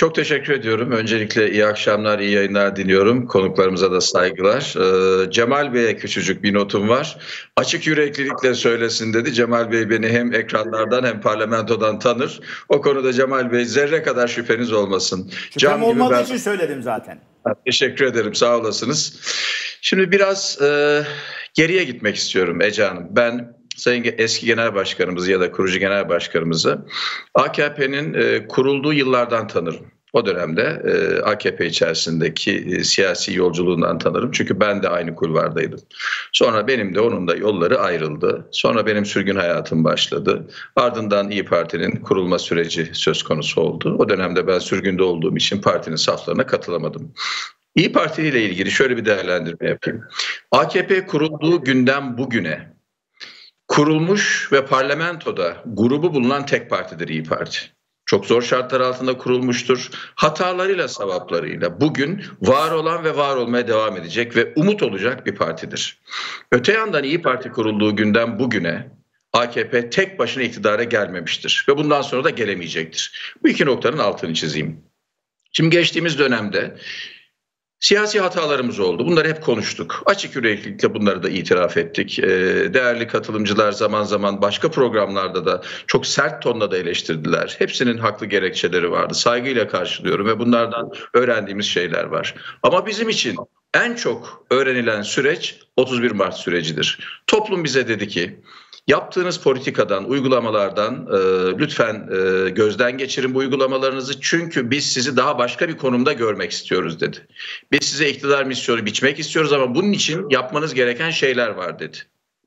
Çok teşekkür ediyorum. Öncelikle iyi akşamlar, iyi yayınlar diliyorum. Konuklarımıza da saygılar. Cemal Bey'e küçücük bir notum var. Açık yüreklilikle söylesin dedi. Cemal Bey beni hem ekranlardan hem parlamentodan tanır. O konuda Cemal Bey zerre kadar şüpheniz olmasın. Şüphem olmadığı için söyledim zaten. Teşekkür ederim, sağ olasınız. Şimdi biraz geriye gitmek istiyorum Ece Hanım. Ben Sayın eski genel başkanımızı ya da kurucu genel başkanımızı AKP'nin kurulduğu yıllardan tanırım. O dönemde AKP içerisindeki siyasi yolculuğundan tanırım. Çünkü ben de aynı kulvardaydım. Sonra benim de onun da yolları ayrıldı. Sonra benim sürgün hayatım başladı. Ardından İYİ Parti'nin kurulma süreci söz konusu oldu. O dönemde ben sürgünde olduğum için partinin saflarına katılamadım. İYİ Parti ile ilgili şöyle bir değerlendirme yapayım. AKP kurulduğu günden bugüne kurulmuş ve parlamentoda grubu bulunan tek partidir İYİ Parti. Çok zor şartlar altında kurulmuştur. Hatalarıyla, sevaplarıyla bugün var olan ve var olmaya devam edecek ve umut olacak bir partidir. Öte yandan İYİ Parti kurulduğu günden bugüne AKP tek başına iktidara gelmemiştir ve bundan sonra da gelemeyecektir. Bu iki noktanın altını çizeyim. Şimdi geçtiğimiz dönemde siyasi hatalarımız oldu. Bunları hep konuştuk. Açık yüreklilikle bunları da itiraf ettik. Değerli katılımcılar zaman zaman başka programlarda da çok sert tonla da eleştirdiler. Hepsinin haklı gerekçeleri vardı. Saygıyla karşılıyorum ve bunlardan öğrendiğimiz şeyler var. Ama bizim için en çok öğrenilen süreç 31 Mart sürecidir. Toplum bize dedi ki yaptığınız politikadan, uygulamalardan lütfen gözden geçirin bu uygulamalarınızı. Çünkü biz sizi daha başka bir konumda görmek istiyoruz dedi. Biz size iktidar misyonu biçmek istiyoruz ama bunun için yapmanız gereken şeyler var dedi.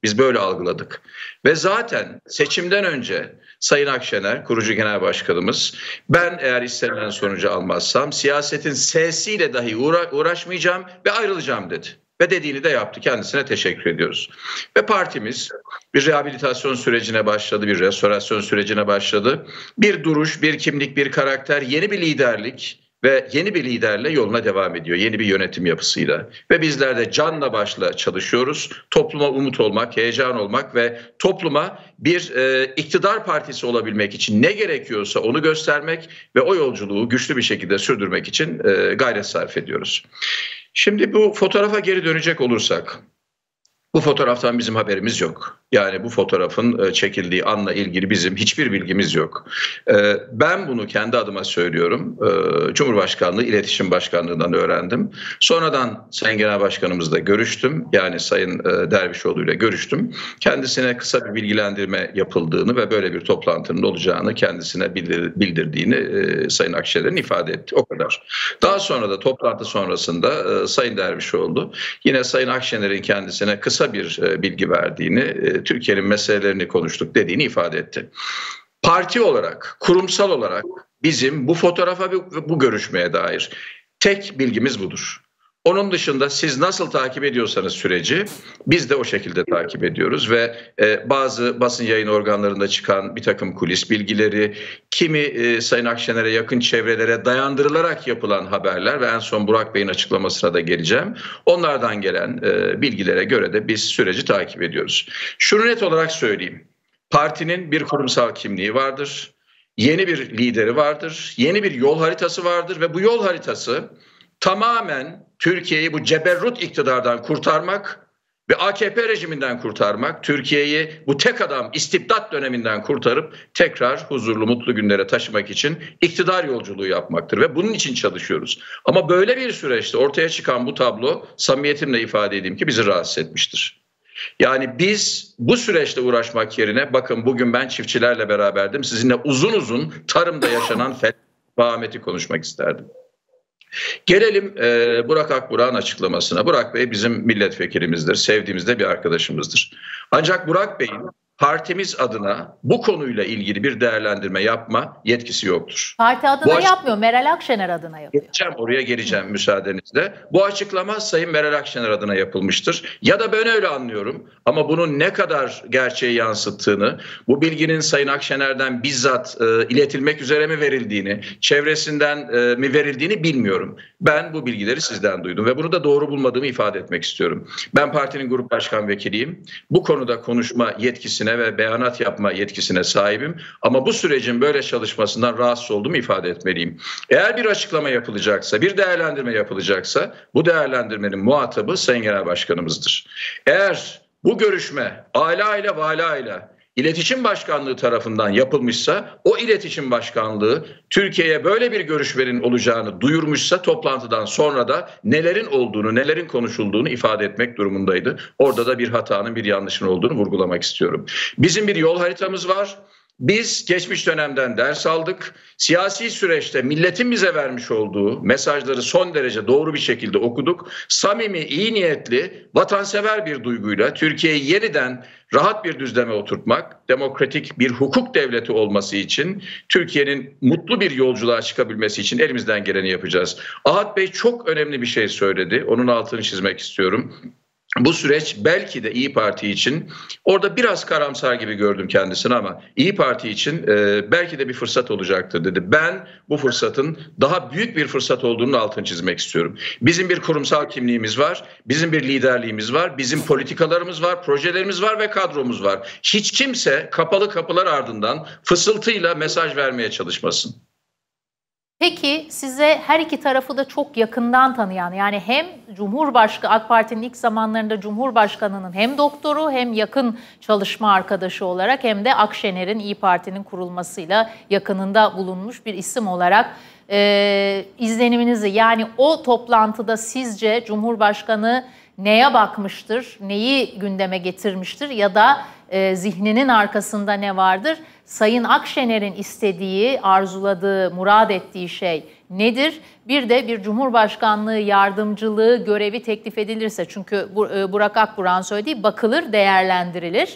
Biz böyle algıladık. Ve zaten seçimden önce Sayın Akşener, kurucu genel başkanımız, ben eğer istenilen sonucu almazsam siyasetin sesiyle dahi uğraşmayacağım ve ayrılacağım dedi. Ve dediğini de yaptı. Kendisine teşekkür ediyoruz. Ve partimiz bir rehabilitasyon sürecine başladı, bir restorasyon sürecine başladı. Bir duruş, bir kimlik, bir karakter, yeni bir liderlik ve yeni bir liderle yoluna devam ediyor. Yeni bir yönetim yapısıyla. Ve bizler de canla başla çalışıyoruz. Topluma umut olmak, heyecan olmak ve topluma bir iktidar partisi olabilmek için ne gerekiyorsa onu göstermek ve o yolculuğu güçlü bir şekilde sürdürmek için gayret sarf ediyoruz. Şimdi bu fotoğrafa geri dönecek olursak, bu fotoğraftan bizim haberimiz yok. Yani bu fotoğrafın çekildiği anla ilgili bizim hiçbir bilgimiz yok. Ben bunu kendi adıma söylüyorum. Cumhurbaşkanlığı İletişim Başkanlığı'ndan öğrendim. Sonradan Sayın Genel Başkanımızla görüştüm. Yani Sayın Dervişoğlu ile görüştüm. Kendisine kısa bir bilgilendirme yapıldığını ve böyle bir toplantının olacağını kendisine bildirdiğini Sayın Akşener'in ifade etti. O kadar. Daha sonra da toplantı sonrasında Sayın Dervişoğlu yine Sayın Akşener'in kendisine kısa bir bilgi verdiğini, Türkiye'nin meselelerini konuştuk dediğini ifade etti. Parti olarak, kurumsal olarak bizim bu fotoğrafa ve bu görüşmeye dair tek bilgimiz budur. Onun dışında siz nasıl takip ediyorsanız süreci biz de o şekilde takip ediyoruz ve bazı basın yayın organlarında çıkan bir takım kulis bilgileri, kimi Sayın Akşener'e yakın çevrelere dayandırılarak yapılan haberler ve en son Burak Bey'in açıklamasına da geleceğim. Onlardan gelen bilgilere göre de biz süreci takip ediyoruz. Şunu net olarak söyleyeyim, partinin bir kurumsal kimliği vardır, yeni bir lideri vardır, yeni bir yol haritası vardır ve bu yol haritası tamamen Türkiye'yi bu ceberrut iktidardan kurtarmak ve AKP rejiminden kurtarmak, Türkiye'yi bu tek adam istibdat döneminden kurtarıp tekrar huzurlu, mutlu günlere taşımak için iktidar yolculuğu yapmaktır ve bunun için çalışıyoruz. Ama böyle bir süreçte ortaya çıkan bu tablo, samimiyetimle ifade edeyim ki bizi rahatsız etmiştir. Yani biz bu süreçte uğraşmak yerine, bakın bugün ben çiftçilerle beraberdim, sizinle uzun uzun tarımda yaşanan felaketi konuşmak isterdim. Gelelim Burak Akburak'ın açıklamasına. Burak Bey bizim milletvekilimizdir, sevdiğimiz de bir arkadaşımızdır. Ancak Burak Bey'in partimiz adına bu konuyla ilgili bir değerlendirme yapma yetkisi yoktur. Parti adına yapmıyor, Meral Akşener adına yapıyor. Oraya geleceğim müsaadenizle. Bu açıklama Sayın Meral Akşener adına yapılmıştır. Ya da ben öyle anlıyorum ama bunun ne kadar gerçeği yansıttığını, bu bilginin Sayın Akşener'den bizzat iletilmek üzere mi verildiğini, çevresinden mi verildiğini bilmiyorum. Ben bu bilgileri sizden duydum ve bunu da doğru bulmadığımı ifade etmek istiyorum. Ben partinin grup başkan vekiliyim. Bu konuda konuşma yetkisine ve beyanat yapma yetkisine sahibim. Ama bu sürecin böyle çalışmasından rahatsız olduğumu ifade etmeliyim. Eğer bir açıklama yapılacaksa, bir değerlendirme yapılacaksa bu değerlendirmenin muhatabı Sayın Genel Başkanımızdır. Eğer bu görüşme alayla valayla İletişim Başkanlığı tarafından yapılmışsa, o İletişim Başkanlığı Türkiye'ye böyle bir görüşmenin olacağını duyurmuşsa toplantıdan sonra da nelerin olduğunu, nelerin konuşulduğunu ifade etmek durumundaydı. Orada da bir hatanın, bir yanlışın olduğunu vurgulamak istiyorum. Bizim bir yol haritamız var. Biz geçmiş dönemden ders aldık. Siyasi süreçte milletin bize vermiş olduğu mesajları son derece doğru bir şekilde okuduk. Samimi, iyi niyetli, vatansever bir duyguyla Türkiye'yi yeniden rahat bir düzleme oturtmak, demokratik bir hukuk devleti olması için, Türkiye'nin mutlu bir yolculuğa çıkabilmesi için elimizden geleni yapacağız. Ahat Bey çok önemli bir şey söyledi. Onun altını çizmek istiyorum. Bu süreç belki de İYİ Parti için, orada biraz karamsar gibi gördüm kendisini ama İYİ Parti için belki de bir fırsat olacaktır dedi. Ben bu fırsatın daha büyük bir fırsat olduğunu altını çizmek istiyorum. Bizim bir kurumsal kimliğimiz var, bizim bir liderliğimiz var, bizim politikalarımız var, projelerimiz var ve kadromuz var. Hiç kimse kapalı kapılar ardından fısıltıyla mesaj vermeye çalışmasın. Peki size her iki tarafı da çok yakından tanıyan, yani hem Cumhurbaşkanı, AK Parti'nin ilk zamanlarında Cumhurbaşkanı'nın hem doktoru hem yakın çalışma arkadaşı olarak hem de Akşener'in İYİ Parti'nin kurulmasıyla yakınında bulunmuş bir isim olarak izleniminizi, yani o toplantıda sizce Cumhurbaşkanı neye bakmıştır, neyi gündeme getirmiştir ya da zihninin arkasında ne vardır? Sayın Akşener'in istediği, arzuladığı, murad ettiği şey nedir? Bir de bir Cumhurbaşkanlığı yardımcılığı görevi teklif edilirse, çünkü Burak Akburak'ın söylediği bakılır, değerlendirilir.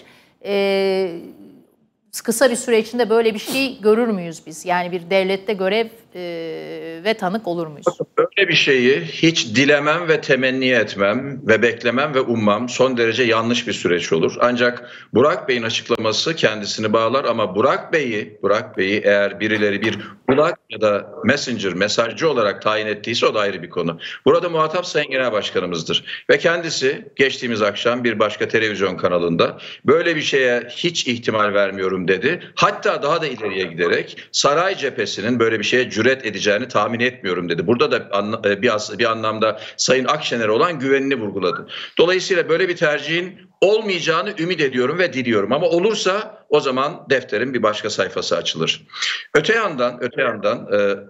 Kısa bir süre içinde böyle bir şey görür müyüz biz? Yani bir devlette görev ve tanık olur muyuz? Böyle bir şeyi hiç dilemem ve temenni etmem ve beklemem ve ummam. Son derece yanlış bir süreç olur. Ancak Burak Bey'in açıklaması kendisini bağlar ama Burak Bey'i eğer birileri bir kulak ya da messenger, mesajcı olarak tayin ettiyse o da ayrı bir konu. Burada muhatap Sayın Genel Başkanımızdır. Ve kendisi geçtiğimiz akşam bir başka televizyon kanalında böyle bir şeye hiç ihtimal vermiyorum dedi. Hatta daha da ileriye giderek saray cephesinin böyle bir şeye cüret edeceğini tahmin etmiyorum dedi. Burada da bir anlamda Sayın Akşener'e olan güvenini vurguladı. Dolayısıyla böyle bir tercihin olmayacağını ümit ediyorum ve diliyorum. Ama olursa o zaman defterin bir başka sayfası açılır. Öte yandan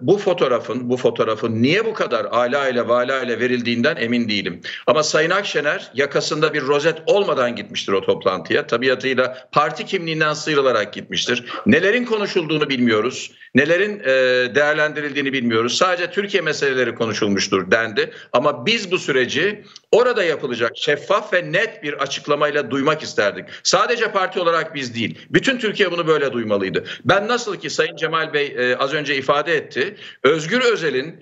bu fotoğrafın niye bu kadar alayla valayla verildiğinden emin değilim. Ama Sayın Akşener yakasında bir rozet olmadan gitmiştir o toplantıya. Tabiatıyla parti kimliğinden sıyrılarak gitmiştir. Nelerin konuşulduğunu bilmiyoruz. Nelerin değerlendirildiğini bilmiyoruz. Sadece Türkiye meseleleri konuşulmuştur dendi. Ama biz bu süreci orada yapılacak şeffaf ve net bir açıklamayla duymak isterdik. Sadece parti olarak biz değil, bütün Türkiye bunu böyle duymalıydı. Ben nasıl ki Sayın Cemal Bey az önce ifade etti, Özgür Özel'in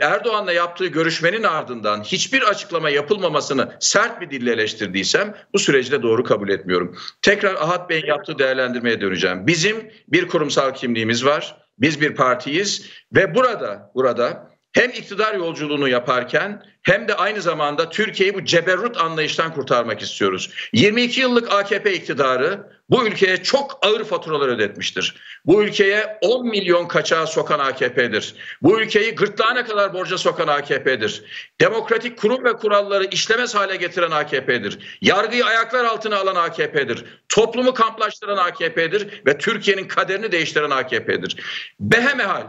Erdoğan'la yaptığı görüşmenin ardından hiçbir açıklama yapılmamasını sert bir dille eleştirdiysem bu süreci de doğru kabul etmiyorum. Tekrar Ahat Bey'in yaptığı değerlendirmeye döneceğim. Bizim bir kurumsal kimliğimiz var, biz bir partiyiz ve burada hem iktidar yolculuğunu yaparken hem de aynı zamanda Türkiye'yi bu ceberrut anlayıştan kurtarmak istiyoruz. 22 yıllık AKP iktidarı bu ülkeye çok ağır faturalar ödetmiştir. Bu ülkeye 10 milyon kaçağı sokan AKP'dir. Bu ülkeyi gırtlağına kadar borca sokan AKP'dir. Demokratik kurum ve kuralları işlemez hale getiren AKP'dir. Yargıyı ayaklar altına alan AKP'dir. Toplumu kamplaştıran AKP'dir ve Türkiye'nin kaderini değiştiren AKP'dir. Behemehal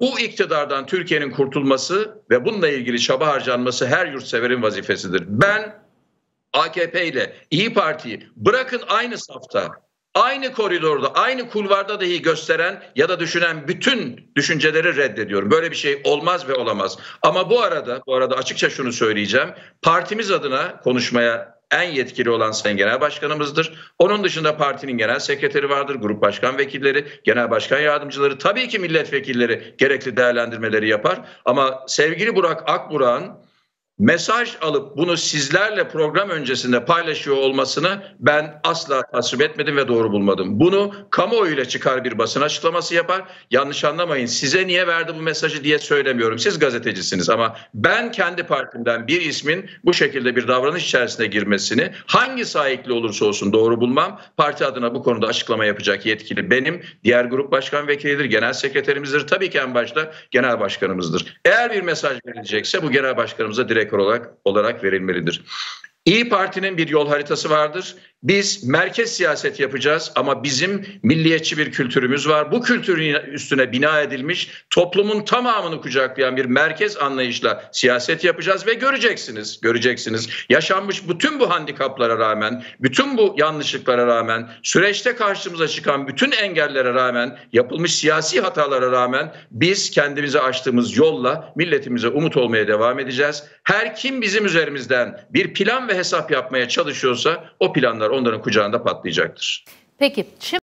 bu iktidardan Türkiye'nin kurtulması ve bununla ilgili çaba harcanması her yurtseverin vazifesidir. Ben AKP ile İYİ Parti'yi bırakın aynı safta, aynı koridorda, aynı kulvarda dahi gösteren ya da düşünen bütün düşünceleri reddediyorum. Böyle bir şey olmaz ve olamaz. Ama bu arada açıkça şunu söyleyeceğim. Partimiz adına konuşmaya en yetkili olan Sayın Genel Başkanımızdır. Onun dışında partinin genel sekreteri vardır, grup başkan vekilleri, genel başkan yardımcıları, tabii ki milletvekilleri gerekli değerlendirmeleri yapar. Ama sevgili Burak Akburak'ın mesaj alıp bunu sizlerle program öncesinde paylaşıyor olmasını ben asla tasvip etmedim ve doğru bulmadım. Bunu kamuoyuyla çıkar bir basın açıklaması yapar. Yanlış anlamayın, size niye verdi bu mesajı diye söylemiyorum. Siz gazetecisiniz ama ben kendi partimden bir ismin bu şekilde bir davranış içerisine girmesini hangi sahikli olursa olsun doğru bulmam. Parti adına bu konuda açıklama yapacak yetkili benim. Diğer grup başkan vekilidir, genel sekreterimizdir. Tabii ki en başta genel başkanımızdır. Eğer bir mesaj verilecekse bu genel başkanımıza direkt olarak verilmelidir. İYİ Parti'nin bir yol haritası vardır. Biz merkez siyaset yapacağız ama bizim milliyetçi bir kültürümüz var. Bu kültürün üstüne bina edilmiş, toplumun tamamını kucaklayan bir merkez anlayışla siyaset yapacağız ve göreceksiniz. Yaşanmış bütün bu handikaplara rağmen, bütün bu yanlışlıklara rağmen, süreçte karşımıza çıkan bütün engellere rağmen, yapılmış siyasi hatalara rağmen biz kendimize açtığımız yolla milletimize umut olmaya devam edeceğiz. Her kim bizim üzerimizden bir plan ve hesap yapmaya çalışıyorsa o planlar onların kucağında patlayacaktır. Peki.